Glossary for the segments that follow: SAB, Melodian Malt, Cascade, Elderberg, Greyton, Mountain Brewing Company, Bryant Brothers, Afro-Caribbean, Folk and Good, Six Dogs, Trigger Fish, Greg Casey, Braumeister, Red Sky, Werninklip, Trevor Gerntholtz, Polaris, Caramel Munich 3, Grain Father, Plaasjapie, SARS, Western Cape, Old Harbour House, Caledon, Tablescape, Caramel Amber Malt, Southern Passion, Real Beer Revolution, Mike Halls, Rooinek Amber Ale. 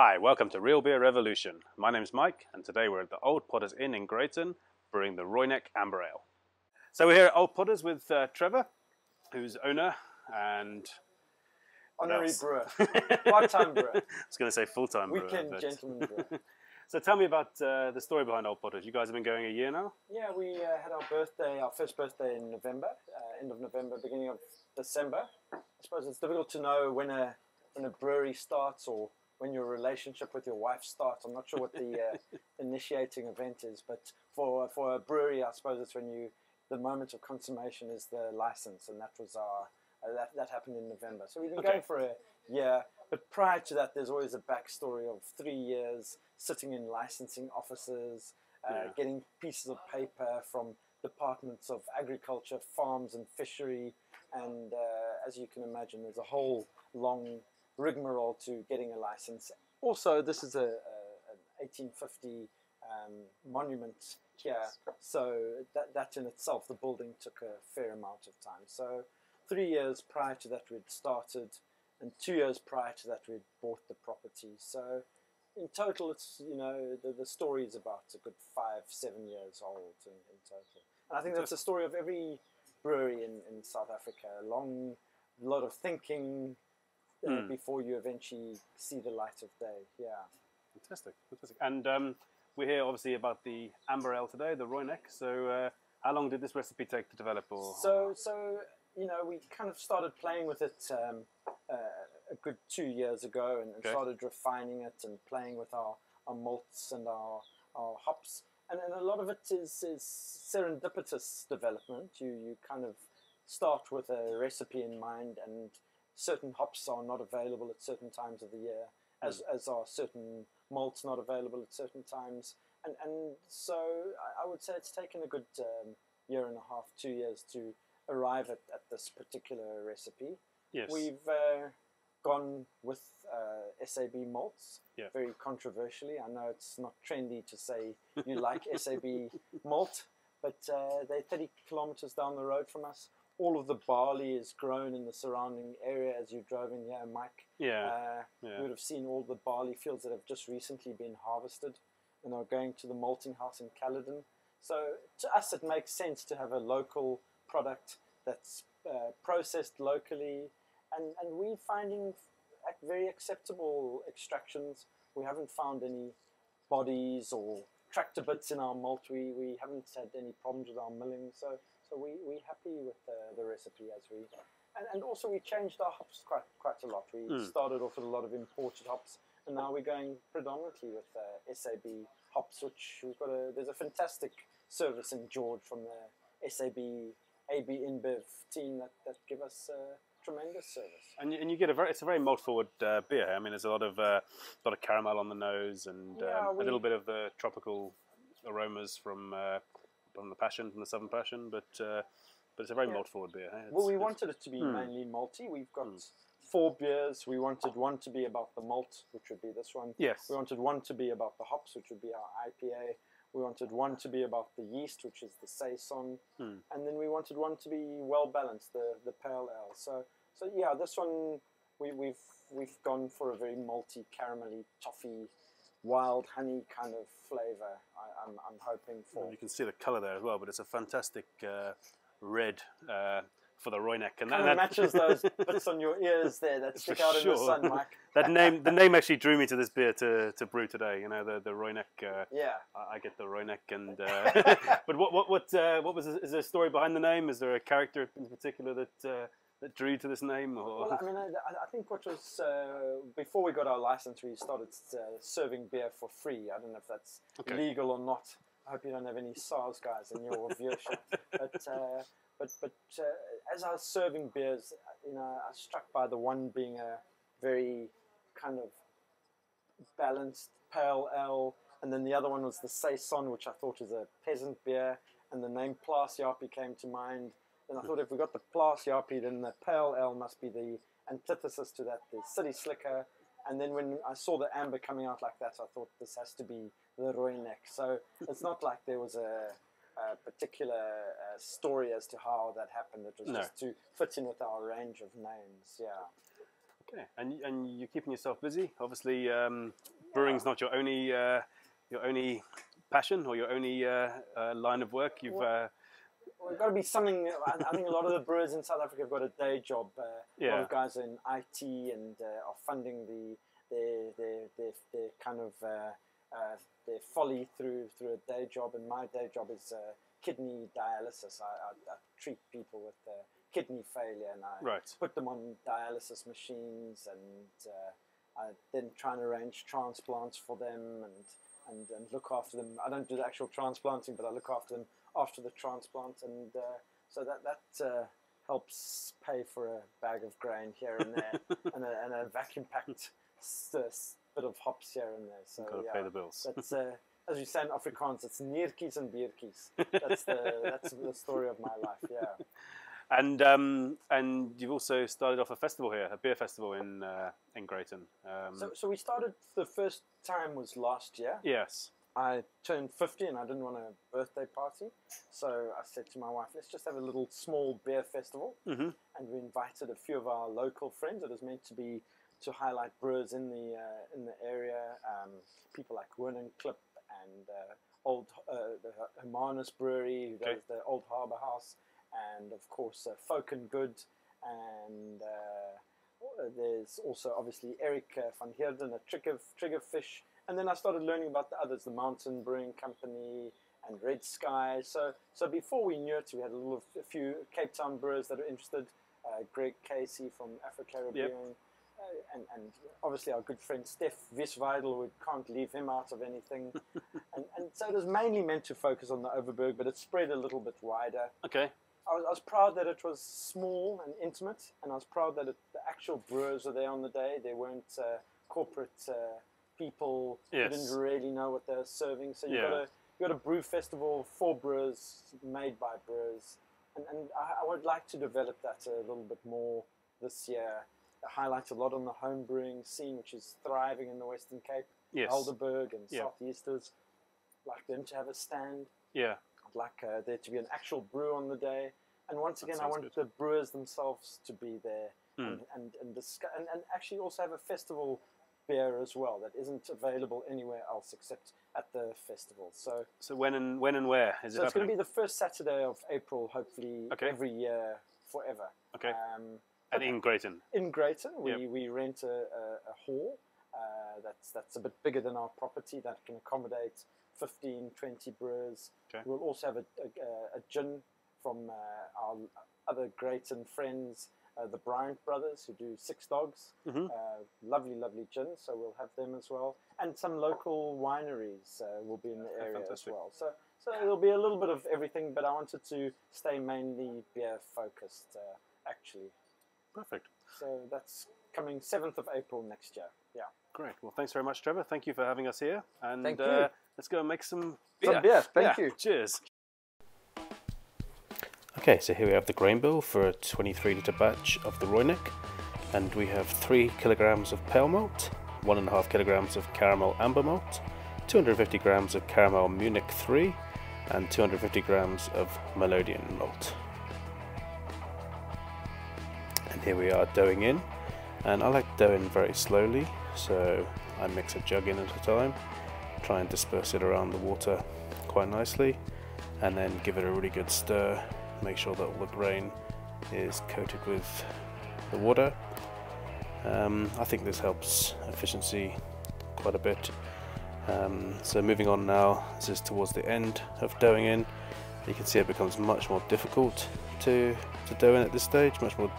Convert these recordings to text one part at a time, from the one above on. Hi, welcome to Real Beer Revolution. My name's Mike, and today we're at the Old Potters Inn in Greyton, brewing the Rooinek Amber Ale. So we're here at Old Potters with Trevor, who's owner and... honorary brewer. Part-time brewer. I was going to say full-time brewer. Weekend gentleman brewer. So tell me about the story behind Old Potters. You guys have been going a year now? Yeah, we had our first birthday in November, end of November, beginning of December. I suppose it's difficult to know when a brewery starts or when your relationship with your wife starts. I'm not sure what the initiating event is, but for a brewery, I suppose it's when the moment of consummation is the license, and that was our that happened in November. So we've been going for a year, but prior to that, there's always a backstory of 3 years sitting in licensing offices, getting pieces of paper from departments of agriculture, farms, and fishery, and as you can imagine, there's a whole long rigmarole to getting a license. Also, this is an 1850 monument here, so that in itself, the building took a fair amount of time. So 3 years prior to that we'd started, and 2 years prior to that we'd bought the property. So in total, it's, you know, the story is about a good 5-7 years old in total. And I think that's the story of every brewery in South Africa. A long lot of thinking before you eventually see the light of day. Yeah. Fantastic, fantastic. And we're here obviously about the Amber Ale today, the Rooinek. So how long did this recipe take to develop? Or so you know, we kind of started playing with it a good 2 years ago, and started refining it and playing with our malts and our hops, and a lot of it is serendipitous development. You kind of start with a recipe in mind, and certain hops are not available at certain times of the year, as are certain malts not available at certain times. And so I would say it's taken a good year and a half, 2 years to arrive at this particular recipe. Yes. We've gone with SAB malts, very controversially. I know it's not trendy to say you like SAB malt, but they're 30 kilometers down the road from us. All of the barley is grown in the surrounding area. as you drove in here, Mike, you would have seen all the barley fields that have just recently been harvested and are going to the malting house in Caledon. So to us, it makes sense to have a local product that's processed locally, and we're finding very acceptable extractions. We haven't found any bodies or tractor bits in our malt. We haven't had any problems with our milling. So we're happy with the recipe as we... And also we changed our hops quite a lot. We started off with a lot of imported hops, and now we're going predominantly with SAB hops, which we've got there's a fantastic service in George from the SAB, AB InBev team that give us tremendous service. And you get it's a very malt-forward beer. I mean, there's a lot of caramel on the nose, and a little bit of the tropical aromas from the Passion, from the Southern Passion, but it's a very malt-forward beer. Eh? Well, we wanted it to be mainly malty. We've got 4 beers. We wanted one to be about the malt, which would be this one. Yes. We wanted one to be about the hops, which would be our IPA. We wanted one to be about the yeast, which is the saison. And then we wanted one to be well-balanced, the pale ale. So yeah, this one, we've gone for a very malty, caramelly, toffee, wild honey kind of flavour. I'm hoping for. Well, you can see the colour there as well, but it's a fantastic red for the Rooinek, and that matches those bits on your ears there that stick out in the sun, Mike. That name, the name actually drew me to this beer to brew today. You know, the Rooinek. I get the Rooinek, and but what was is there a story behind the name? Is there a character in particular that drew to this name? Or? Well, I mean, I think what was before we got our license, we started serving beer for free. I don't know if that's legal or not. I hope you don't have any SARS guys in your viewership. But as I was serving beers, you know, I was struck by the one being a very kind of balanced pale ale, and then the other one was the saison, which I thought was a peasant beer, and the name Plaasjapie came to mind. And I thought if we got the Plaasjapie, then the pale ale must be the antithesis to that, the city slicker. And then when I saw the amber coming out like that, I thought this has to be the Rooinek. So it's not like there was a particular story as to how that happened. It was just to fit in with our range of names. Yeah. Okay, and you're keeping yourself busy. Obviously, brewing's not your only passion or your only line of work. You've well, it's got to be something. I think a lot of the brewers in South Africa have got a day job. A lot of guys are in IT and are funding their kind of their folly through a day job. And my day job is kidney dialysis. I treat people with kidney failure, and I put them on dialysis machines, and I then try and arrange transplants for them and look after them. I don't do the actual transplanting, but I look after them after the transplant, and so that helps pay for a bag of grain here and there, and a vacuum packed bit of hops here and there. So gotta pay the bills. That's as you say in Afrikaans, it's niertjies and biertjies. That's the story of my life. Yeah. And you've also started off a festival here, a beer festival in Greyton. So we started, the first time was last year. Yes. I turned 50 and I didn't want a birthday party, so I said to my wife, let's just have a little small beer festival. Mm-hmm. And we invited a few of our local friends. It was meant to be to highlight brewers in the area, people like Werninklip and the Hermanus Brewery, who does the Old Harbour House, and of course Folk and Good, and there's also obviously Eric van Heerden at Trigger Fish, and then I started learning about the others, the Mountain Brewing Company and Red Sky. So before we knew it, we had a few Cape Town brewers that are interested, Greg Casey from Afro-Caribbean, and obviously our good friend Steph Visvidel, we can't leave him out of anything. and so it was mainly meant to focus on the Overberg, but it spread a little bit wider. Okay. I was proud that it was small and intimate, and I was proud that the actual brewers were there on the day. They weren't corporate people who didn't really know what they were serving. So you got a brew festival for brewers, made by brewers, and I would like to develop that a little bit more this year. It highlights a lot on the home brewing scene, which is thriving in the Western Cape. Yes. Elderberg and South Easters. I'd like them to have a stand. Yeah. I'd like there to be an actual brew on the day, and once again, I want the brewers themselves to be there, and discuss, and actually also have a festival beer as well that isn't available anywhere else except at the festival. So when and where is it happening? So it's going to be the first Saturday of April, hopefully every year forever. Okay. And in Greyton. In Greyton, we rent a hall that's a bit bigger than our property, that can accommodate 15, 20 brewers. Okay. We'll also have a gin from our other Greyton friends, the Bryant Brothers, who do Six Dogs. Mm-hmm. Lovely gin, so we'll have them as well. And some local wineries will be in the area as well. So there'll be a little bit of everything, but I wanted to stay mainly beer-focused, actually. Perfect. So that's coming 7th of April next year. Yeah. Great. Well, thanks very much, Trevor. Thank you for having us here. And thank you. Let's go and make some beer. Thank you. Cheers. Okay, so here we have the grain bill for a 23-litre batch of the Rooinek, and we have 3 kilograms of pale malt, 1.5 kilograms of caramel amber malt, 250 grams of caramel Munich 3, and 250 grams of Melodian malt. And here we are doughing in, and I like doughing very slowly, so I mix a jug in at a time, try and disperse it around the water quite nicely, and then give it a really good stir, make sure that all the grain is coated with the water. I think this helps efficiency quite a bit. So moving on now, this is towards the end of doughing in. You can see it becomes much more difficult to dough in at this stage, much more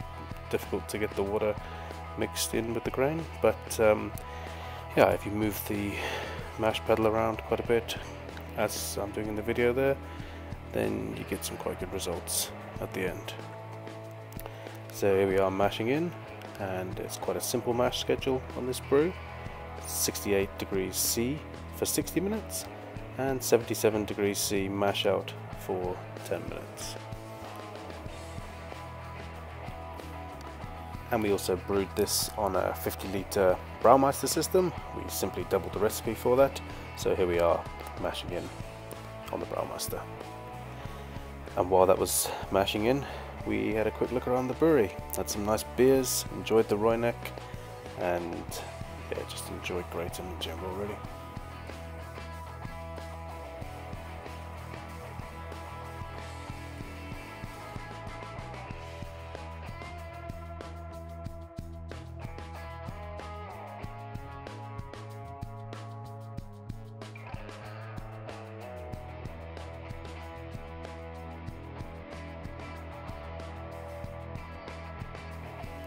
difficult to get the water mixed in with the grain, but yeah, if you move the mash paddle around quite a bit, as I'm doing in the video there, then you get some quite good results at the end. So here we are mashing in, and it's quite a simple mash schedule on this brew. 68 degrees C for 60 minutes and 77 degrees C mash out for 10 minutes. And we also brewed this on a 50-litre Braumeister system. We simply doubled the recipe for that. So here we are mashing in on the Braumeister. And while that was mashing in, we had a quick look around the brewery. Had some nice beers, enjoyed the Rooinek, and yeah, just enjoy Greyton in general really.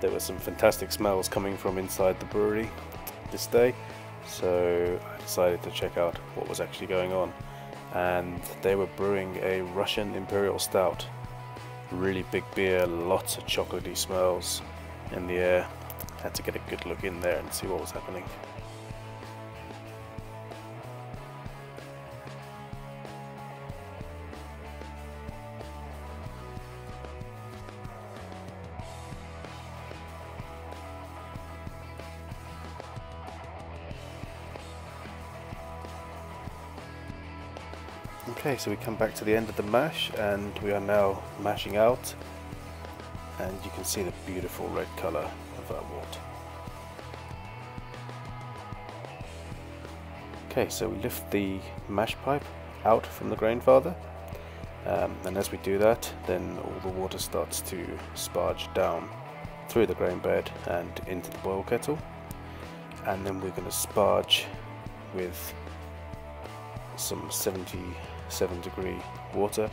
There were some fantastic smells coming from inside the brewery this day, so I decided to check out what was actually going on, and they were brewing a Russian Imperial Stout. Really big beer, lots of chocolatey smells in the air. Had to get a good look in there and see what was happening. Okay, so we come back to the end of the mash and we are now mashing out, and you can see the beautiful red colour of that wort. Okay, so we lift the mash pipe out from the Grain Father, and as we do that then all the water starts to sparge down through the grain bed and into the boil kettle, and then we're going to sparge with some 77-degree water,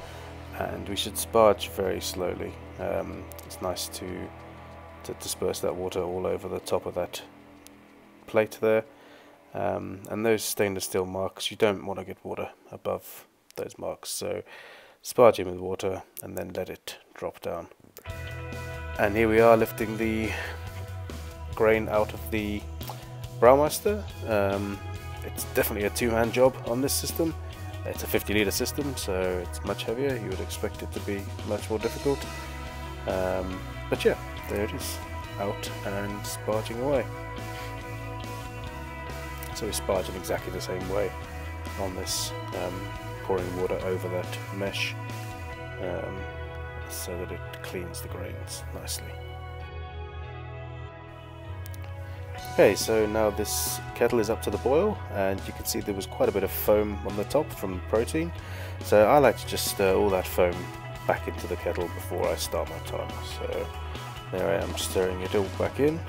and we should sparge very slowly. It's nice to disperse that water all over the top of that plate there, and those stainless steel marks, you don't want to get water above those marks, so sparge in with water and then let it drop down. And here we are lifting the grain out of the Braumeister. It's definitely a two-hand job on this system. It's a 50-litre system, so it's much heavier. You would expect it to be much more difficult. But yeah, there it is, out and sparging away. So we sparge in exactly the same way on this, pouring water over that mesh so that it cleans the grains nicely. Okay, so now this kettle is up to the boil, and you can see there was quite a bit of foam on the top from protein, so I like to just stir all that foam back into the kettle before I start my timer. So there I am, stirring it all back in.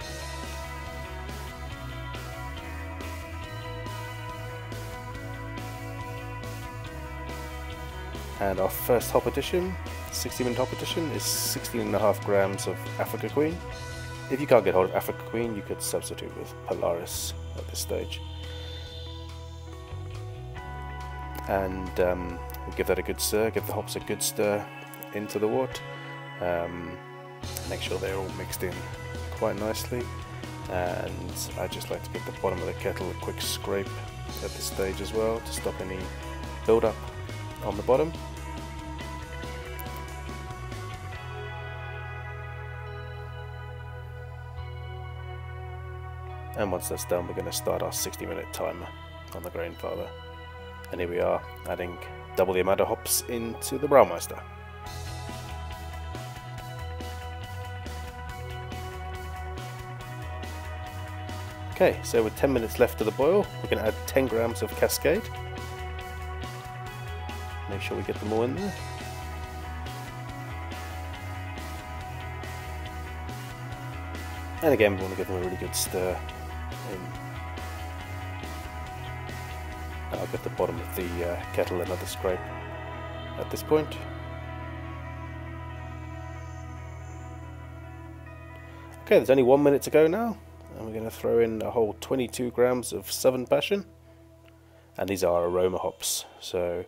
And our first hop addition, 60-minute hop addition, is 16.5 grams of Africa Queen. If you can't get hold of Africa Queen, you could substitute with Polaris at this stage. And we'll give that a good stir, give the hops a good stir into the wort. Make sure they're all mixed in quite nicely. And I just like to give the bottom of the kettle a quick scrape at this stage as well to stop any build-up on the bottom. And once that's done, we're going to start our 60-minute timer on the Grain Father. And here we are, adding double the amount of hops into the Braumeister. Okay, so with 10 minutes left to the boil, we're going to add 10 grams of Cascade. Make sure we get them all in there. And again, we want to give them a really good stir. I'll get the bottom of the kettle another scrape at this point. Okay, there's only 1 minute to go now, and we're going to throw in a whole 22 grams of Southern Passion, and these are aroma hops, so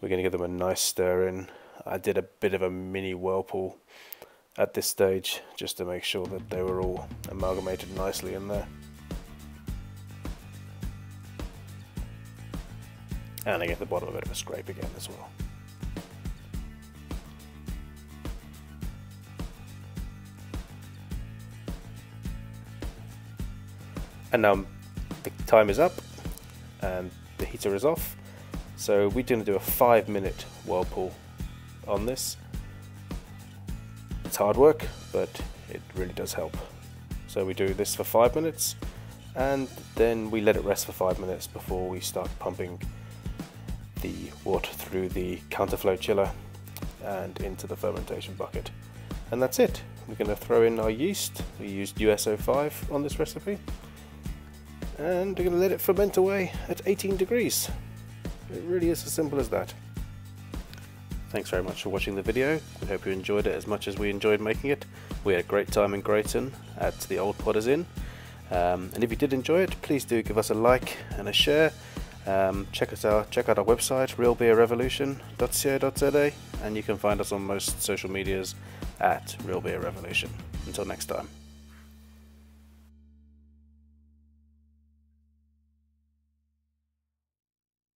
we're going to give them a nice stir in. I did a bit of a mini whirlpool at this stage just to make sure that they were all amalgamated nicely in there. And I get the bottom a bit of a scrape again as well. And now the time is up and the heater is off, so we're going to do a 5-minute whirlpool on this. It's hard work, but it really does help. So So we do this for 5 minutes and then we let it rest for 5 minutes before we start pumping the wort through the counterflow chiller and into the fermentation bucket. And that's it. We're going to throw in our yeast. We used USO5 on this recipe, and we're going to let it ferment away at 18 degrees. It really is as simple as that. Thanks very much for watching the video. We hope you enjoyed it as much as we enjoyed making it. We had a great time in Greyton at the Old Potters Inn, and if you did enjoy it, please do give us a like and a share. Check out our website, realbeerrevolution.co.za, and you can find us on most social medias at Real Beer Revolution. Until next time.